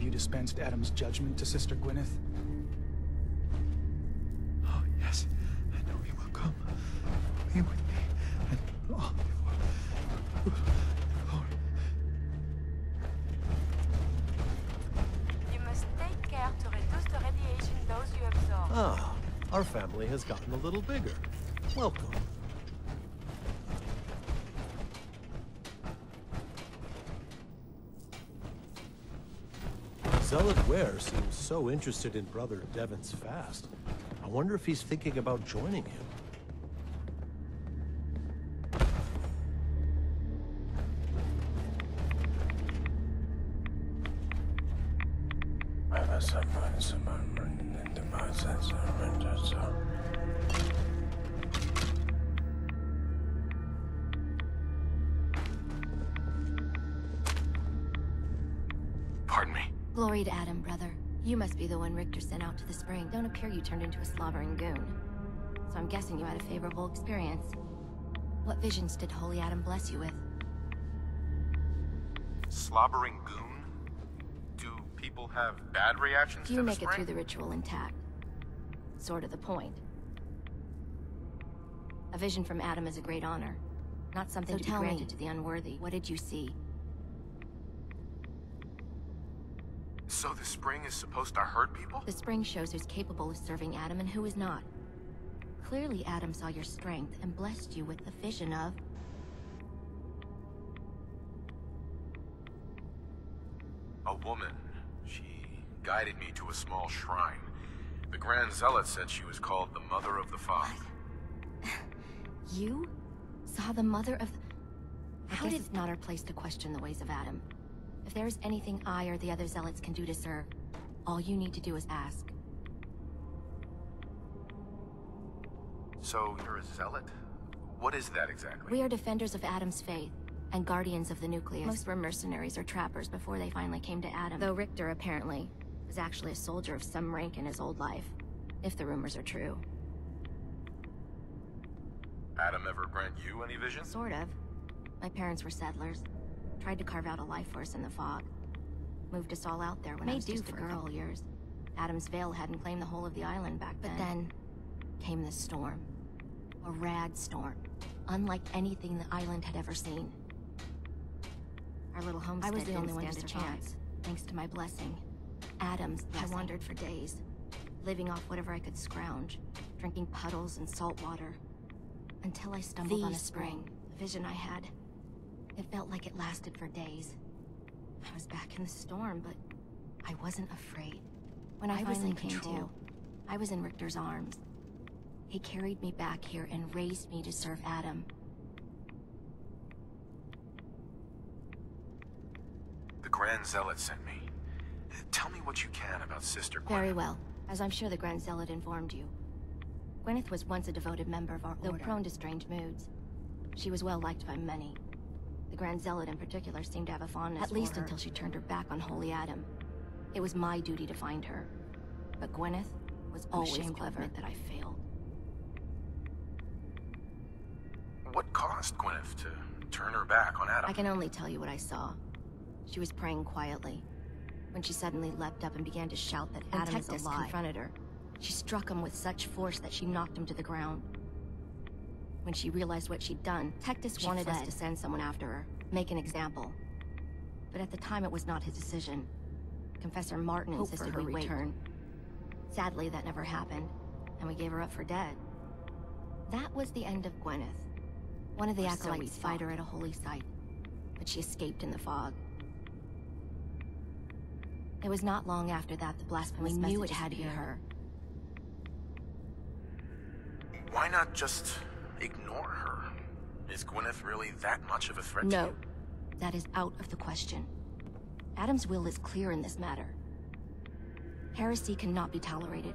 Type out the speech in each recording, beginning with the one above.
Have you dispensed Atom's judgment to Sister Gwyneth? Oh, yes. I know he will come. Be with me and all your glory. You must take care to reduce the radiation dose you absorb. Ah, our family has gotten a little bigger. Welcome. Zealot Ware seems so interested in Brother Devon's fast. I wonder if he's thinking about joining him. Glory to Adam, brother. You must be the one Richter sent out to the spring. Don't appear you turned into a slobbering goon. So I'm guessing you had a favorable experience. What visions did Holy Adam bless you with? Slobbering goon? Do people have bad reactions to the spring? You make it through the ritual intact. Sort of the point. A vision from Adam is a great honor. Not something to be granted to the unworthy. What did you see? So the spring is supposed to hurt people? The spring shows who's capable of serving Adam and who is not. Clearly Adam saw your strength and blessed you with the vision of... a woman. She guided me to a small shrine. The Grand Zealot said she was called the Mother of the Fox. You? Saw the Mother of... I guess it's not our place to question the ways of Adam. If there's anything I or the other Zealots can do to serve, all you need to do is ask. So, you're a Zealot? What is that exactly? We are defenders of Atom's faith, and guardians of the Nucleus. Most were mercenaries or trappers before they finally came to Atom. Though Richter, apparently, was actually a soldier of some rank in his old life, if the rumors are true. Adam ever grant you any vision? Sort of. My parents were settlers. Tried to carve out a life for us in the fog. Moved us all out there when I was just a girl. Years. Atom's Vale hadn't claimed the whole of the island back then. But then came this storm. A rad storm. Unlike anything the island had ever seen. Our little homestead didn't stand a chance. I was the only one to survive, thanks to my blessing. Atom's blessing. I wandered for days, living off whatever I could scrounge, drinking puddles and salt water. Until I stumbled on a spring. A vision I had. It felt like it lasted for days. I was back in the storm, but I wasn't afraid. When I finally came to, I was in Richter's arms. He carried me back here and raised me to serve Adam. The Grand Zealot sent me. Tell me what you can about Sister Gwyneth. Very well, as I'm sure the Grand Zealot informed you. Gwyneth was once a devoted member of our order, though prone to strange moods. She was well liked by many. The Grand Zealot in particular seemed to have a fondness for her. At least until she turned her back on Holy Adam. It was my duty to find her. But Gwyneth was always clever that I failed. What caused Gwyneth to turn her back on Adam? I can only tell you what I saw. She was praying quietly, when she suddenly leapt up and began to shout that Adam is alive. When Tektus confronted her, she struck him with such force that she knocked him to the ground. When she realized what she'd done, Tektus wanted us to send someone after her, make an example. But at the time it was not his decision. Confessor Martin insisted we wait. Sadly, that never happened, and we gave her up for dead. That was the end of Gwyneth. One of the acolytes fight her at a holy site, but she escaped in the fog. It was not long after that the blasphemous message knew it had to be her. Why not just... ignore her? Is Gwyneth really that much of a threat to you? No, that is out of the question. Adam's will is clear in this matter. Heresy cannot be tolerated.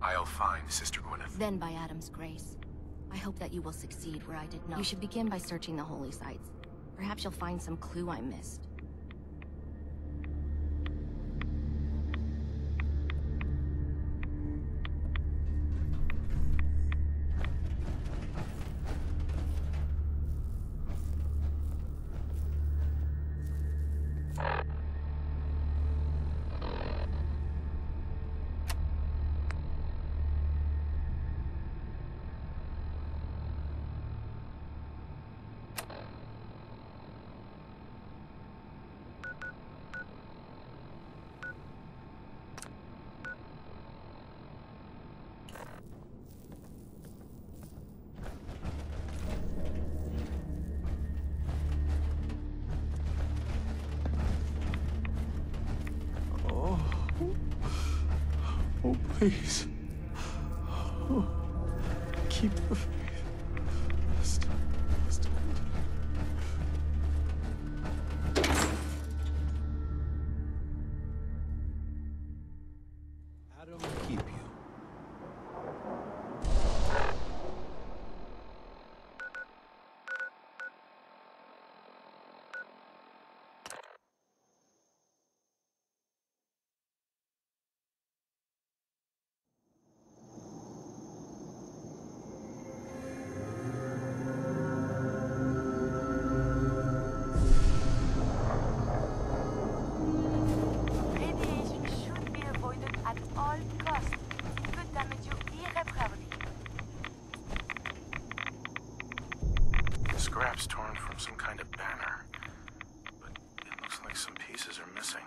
I'll find Sister Gwyneth. Then by Adam's grace, I hope that you will succeed where I did not. You should begin by searching the holy sites. Perhaps you'll find some clue I missed. Please. Oh, keep the faith. Stop. Adam will keep you. Scraps torn from some kind of banner, but it looks like some pieces are missing.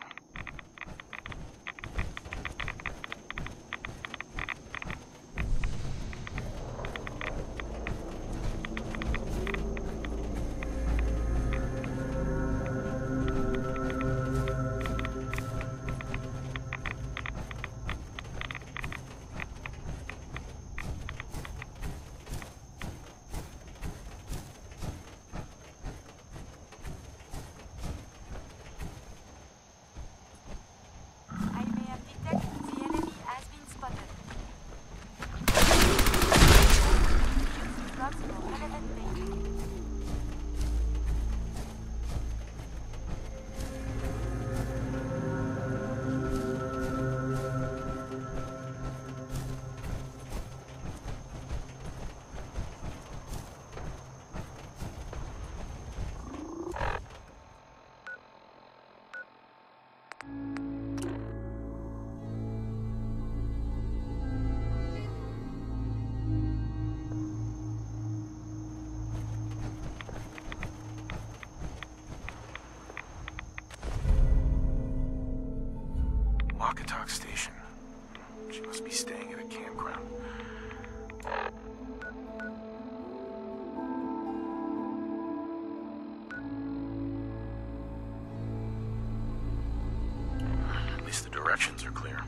Walk-a-talk station. She must be staying at a campground. At least the directions are clear.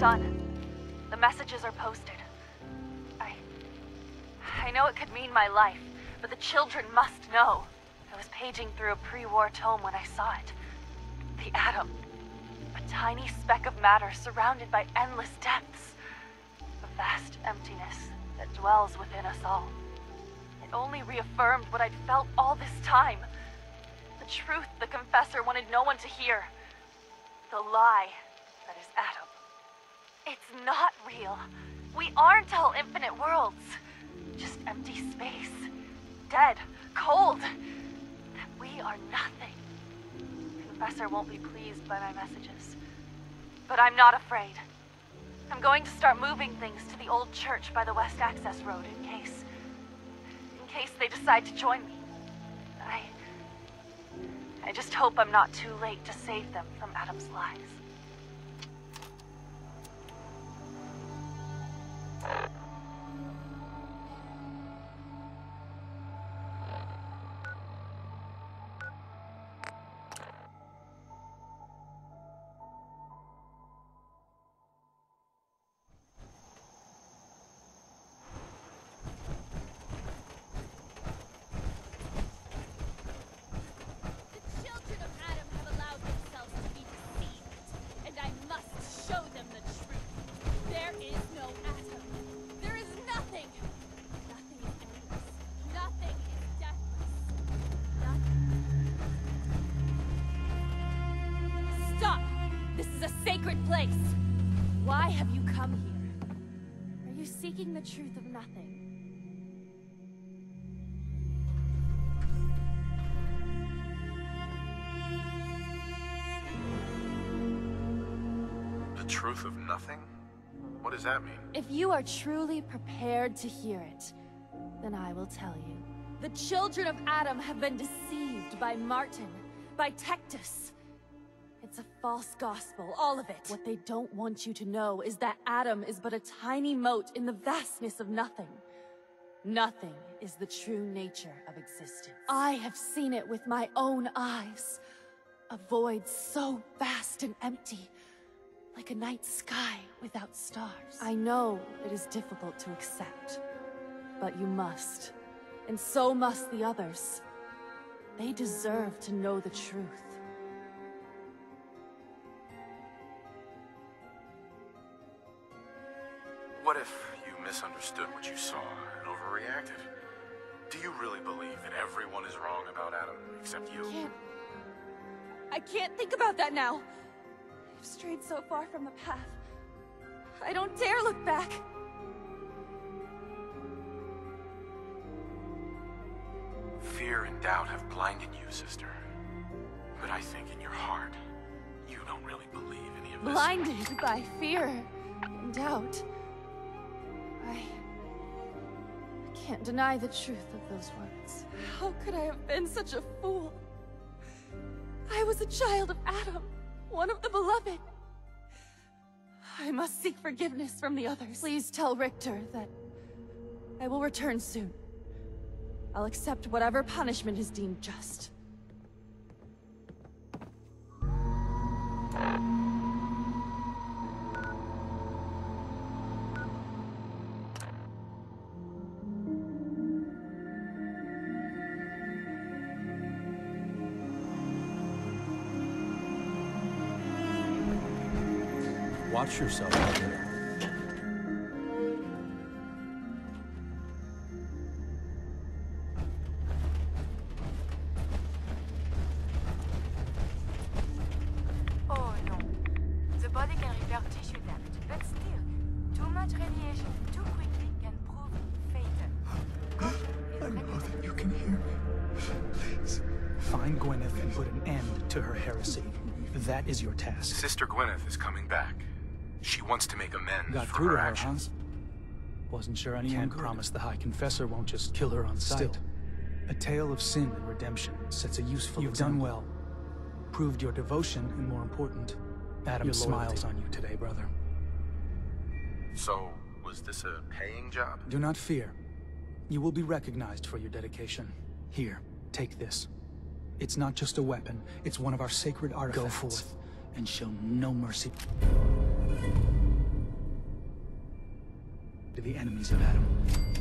done. The messages are posted. I know it could mean my life, but the children must know. I was paging through a pre-war tome when I saw it. The Atom. A tiny speck of matter surrounded by endless depths. A vast emptiness that dwells within us all. It only reaffirmed what I'd felt all this time. The truth the Confessor wanted no one to hear. The lie that is Atom. It's not real. We aren't all infinite worlds. Just empty space. Dead. Cold. That we are nothing. The Confessor won't be pleased by my messages. But I'm not afraid. I'm going to start moving things to the old church by the West Access Road in case they decide to join me. I just hope I'm not too late to save them from Atom's lies. Seeking the truth of nothing. The truth of nothing? What does that mean? If you are truly prepared to hear it, then I will tell you. The children of Atom have been deceived by Martin, by Tektus. It's a false gospel, all of it. What they don't want you to know is that Atom is but a tiny mote in the vastness of nothing. Nothing is the true nature of existence. I have seen it with my own eyes. A void so vast and empty, like a night sky without stars. I know it is difficult to accept, but you must. And so must the others. They deserve to know the truth. What if you misunderstood what you saw and overreacted? Do you really believe that everyone is wrong about Atom except you? I can't think about that now. I've strayed so far from the path. I don't dare look back. Fear and doubt have blinded you, sister. But I think in your heart, you don't really believe any of this. Blinded by fear and doubt. I can't deny the truth of those words. How could I have been such a fool? I was a child of Atom, one of the beloved. I must seek forgiveness from the others. Please tell Richter that I will return soon. I'll accept whatever punishment is deemed just. Watch yourself out there. Oh no. The body can repair tissue damage, but still, too much radiation too quickly can prove fatal. I'm glad you can hear me. Please. Find Gwyneth and put an end to her heresy. That is your task. Sister Gwyneth is coming back. She wants to make amends for her actions. Wasn't sure anyone promised the High Confessor won't just kill her on sight. Still, a tale of sin and redemption sets a useful example. You've done well. Proved your devotion, and more important, Atom smiles on you today, brother. So, was this a paying job? Do not fear. You will be recognized for your dedication. Here, take this. It's not just a weapon, it's one of our sacred artifacts. Go forth, and show no mercy. to the enemies of Atom.